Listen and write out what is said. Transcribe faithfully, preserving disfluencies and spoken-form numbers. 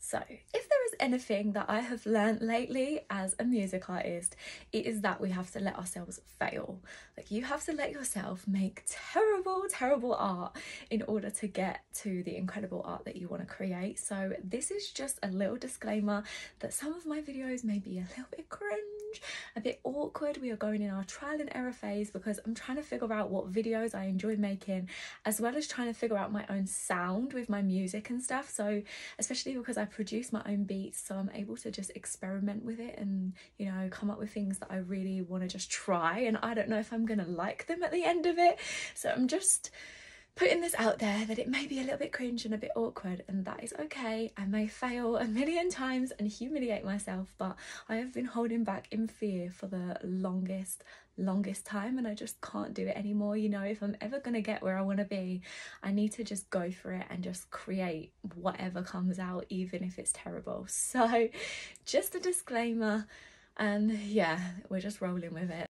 So if there is anything that I have learned lately as a music artist, it is that we have to let ourselves fail. Like, you have to let yourself make terrible, terrible art in order to get to the incredible art that you want to create. So this is just a little disclaimer that some of my videos may be a little bit cringe, a bit awkward. We are going in our trial and error phase because I'm trying to figure out what videos I enjoy making, as well as trying to figure out my own sound with my music and stuff. So especially because I produce my own beats, so I'm able to just experiment with it and, you know, come up with things that I really want to just try, and I don't know if I'm gonna like them at the end of it. So I'm just putting this out there that it may be a little bit cringe and a bit awkward, and that is okay. I may fail a million times and humiliate myself, but I have been holding back in fear for the longest longest time, and I just can't do it anymore. You know, if I'm ever gonna get where I want to be, I need to just go for it and just create whatever comes out, even if it's terrible. So just a disclaimer, and yeah, we're just rolling with it.